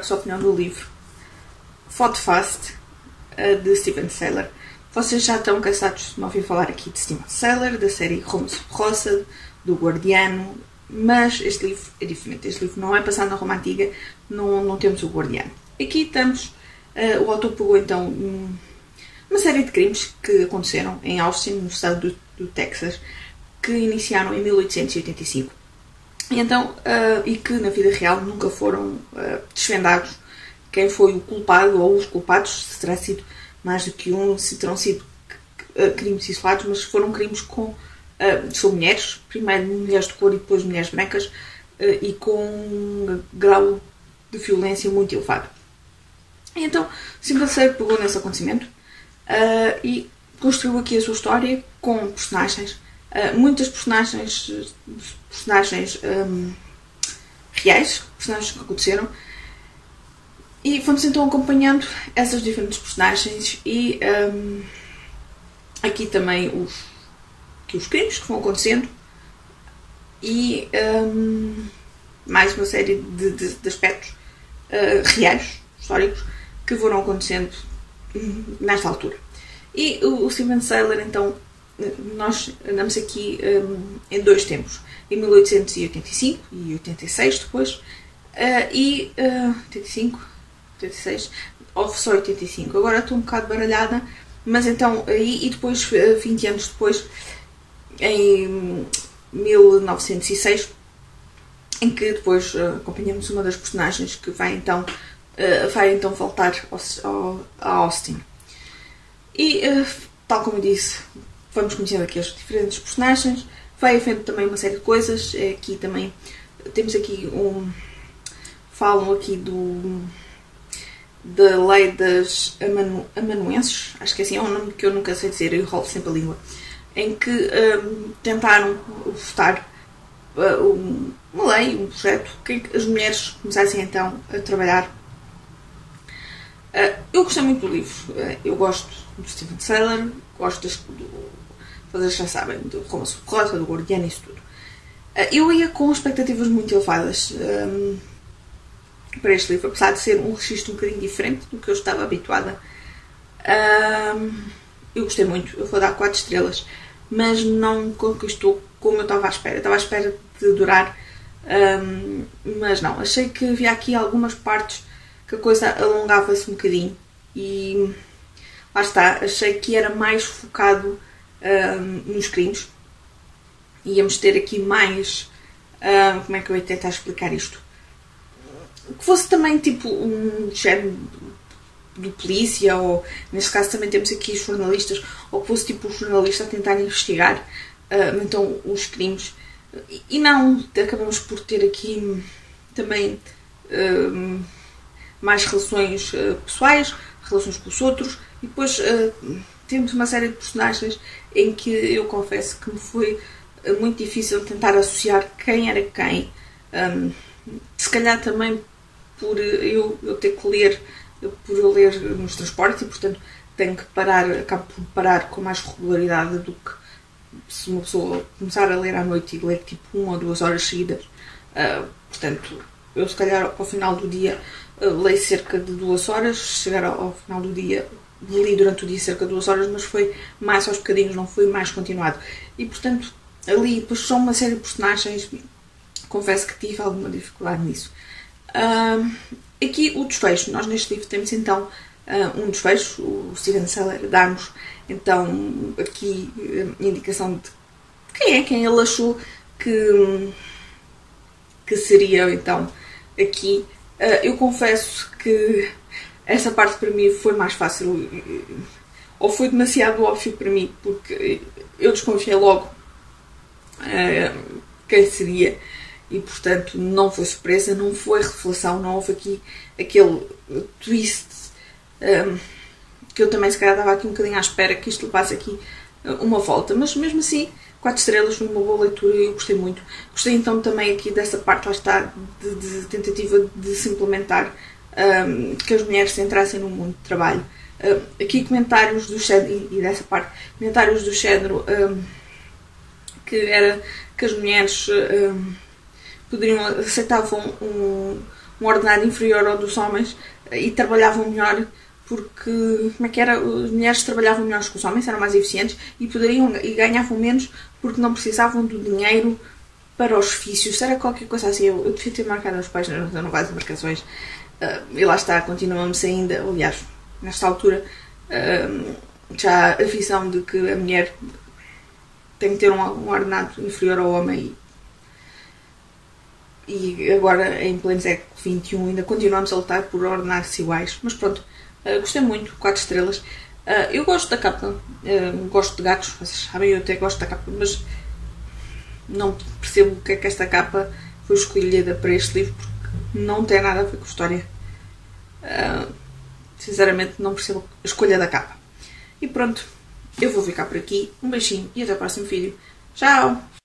trago a opinião do livro Fought Fast, de Steven Saylor. Vocês já estão cansados de me ouvir falar aqui de Steven Saylor, da série Rosa, do Gordiano, mas este livro é diferente. Este livro não é passado na Roma Antiga, não temos o Gordiano. Aqui estamos, o autor pegou então uma série de crimes que aconteceram em Austin, no estado do Texas, que iniciaram em 1885 e que na vida real nunca foram desvendados. Quem foi o culpado ou os culpados, se terá sido mais do que um, se terão sido crimes isolados, mas foram crimes sobre mulheres, primeiro mulheres de cor e depois mulheres brancas, e com um grau de violência muito elevado. Então, Steven Saylor pegou nesse acontecimento e construiu aqui a sua história com personagens, muitas personagens reais, personagens que aconteceram, e fomos então acompanhando essas diferentes personagens e aqui também os crimes que vão acontecendo e mais uma série de aspectos reais, históricos, que foram acontecendo nesta altura. E o Steven Saylor, então, nós andamos aqui em dois tempos, em 1885 e 86 depois, 86, houve só 85, agora estou um bocado baralhada, mas então aí, e depois, 20 anos depois, em 1906, em que depois acompanhamos uma das personagens que vai então voltar a Austin. E, tal como eu disse, vamos conhecendo aqui as diferentes personagens, vai havendo também uma série de coisas, aqui também temos aqui falam aqui da lei das amanuenses, acho que assim é um nome que eu nunca sei dizer, eu enrolo sempre a língua, em que tentaram votar uma lei, um projeto, que as mulheres começassem então a trabalhar. Eu gostei muito do livro, eu gosto do Steven Saylor, gosto vocês já sabem, do Roma Rosa, do Gordiano e isso tudo. Eu ia com expectativas muito elevadas para este livro, apesar de ser um registro um bocadinho diferente do que eu estava habituada. Eu gostei muito, eu vou dar 4 estrelas, mas não conquistou como eu estava à espera. Eu estava à espera de durar, mas não. Achei que havia aqui algumas partes que a coisa alongava-se um bocadinho e lá está, achei que era mais focado nos crimes. Íamos ter aqui mais, como é que eu ia tentar explicar isto? Que fosse também tipo um género de polícia, ou neste caso também temos aqui os jornalistas, ou que fosse tipo um jornalista a tentar investigar então os crimes, e não acabamos por ter aqui também mais relações pessoais, relações com os outros, e depois temos uma série de personagens em que eu confesso que me foi muito difícil tentar associar quem era quem, se calhar também por eu ter que ler, por eu ler nos transportes e, portanto, tenho que parar, acabo por parar com mais regularidade do que se uma pessoa começar a ler à noite e ler tipo 1 ou 2 horas seguidas. Portanto, eu se calhar ao final do dia leio cerca de 2 horas, chegar ao final do dia, li durante o dia cerca de 2 horas, mas foi mais aos bocadinhos, não foi mais continuado. E, portanto, ali depois são uma série de personagens, confesso que tive alguma dificuldade nisso. Aqui o desfecho, nós neste livro temos então um desfecho, o Steven Saylor dá-nos então aqui a indicação de quem ele achou que seria então aqui. Eu confesso que essa parte para mim foi mais fácil, ou foi demasiado óbvio para mim, porque eu desconfiei logo quem seria. E, portanto, não foi surpresa, não foi revelação, não houve aqui aquele twist que eu também se calhar estava aqui um bocadinho à espera que isto levasse aqui uma volta. Mas, mesmo assim, 4 estrelas, uma boa leitura, eu gostei muito. Gostei, então, também aqui dessa parte, lá está, de tentativa de se implementar, que as mulheres entrassem no mundo de trabalho. Aqui comentários do género, e dessa parte, comentários do género, que era que as mulheres poderiam aceitar um ordenado inferior ao dos homens e trabalhavam melhor porque, como é que era, as mulheres trabalhavam melhor que os homens, eram mais eficientes e poderiam e ganhavam menos porque não precisavam do dinheiro para os ofícios. Era qualquer coisa assim, eu devia ter marcado as páginas, não várias marcações e lá está, continuamos ainda, aliás, nesta altura já a visão de que a mulher tem que ter um ordenado inferior ao homem e agora em pleno século XXI ainda continuamos a lutar por ordenados iguais, mas pronto, gostei muito, 4 estrelas. Eu gosto da capa, gosto de gatos, vocês sabem, eu até gosto da capa, mas não percebo o que é que esta capa foi escolhida para este livro porque não tem nada a ver com a história. Sinceramente não percebo a escolha da capa. E pronto, eu vou ficar por aqui. Um beijinho e até o próximo vídeo. Tchau!